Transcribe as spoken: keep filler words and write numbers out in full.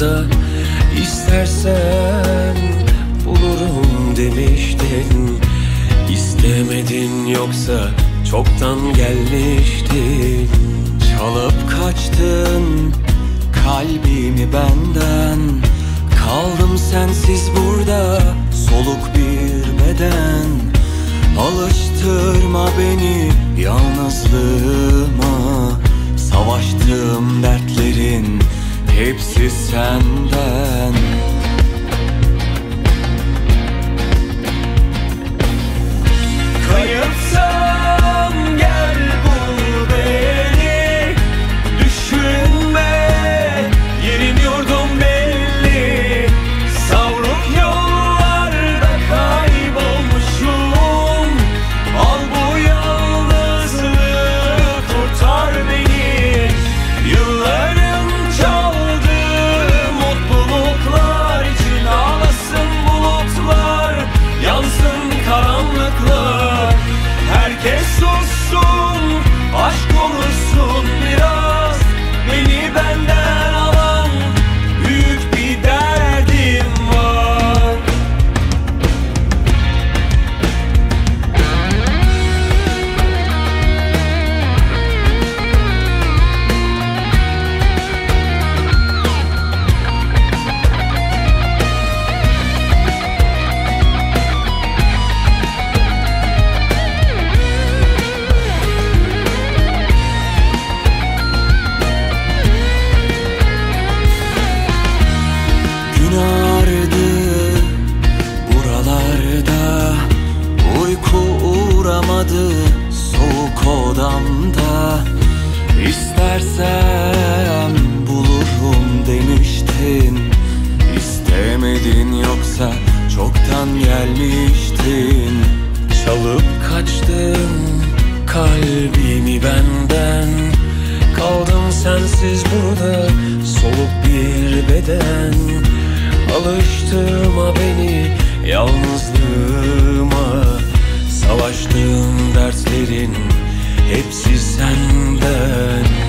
yanında istersen bulurum demiştin. İstemedin yoksa çoktan gelmiştin. Çalıp kaçtın kalbimi benden, kaldım sensiz burada soluk bir beden. Alıştırma beni yalnızlığıma, savaştığım dertlerin hepsi senden. Kayıpsam gel bul beni, düşünme yerim yurdum belli. Savruk yollarda kaybolmuşum, al bu yalnızlığı kurtar beni. Yılların çaldığı mutluluklar için ağlasın bulutlar, yansın karanlıklar. Herkes sussun, aşk konuşsun biraz. Beni benden alan büyük bir derdim var. Gün ağardı buralarda, uyku uğramadı soğuk odamda. İstersem bulurum demiştin. İstemedin yoksa çoktan gelmiştin. Çalıp kaçtın kalbimi benden, kaldım sensiz burada soluk bir beden. Alıştırma beni yalnızlığıma, savaştığım dertlerin hepsi senden.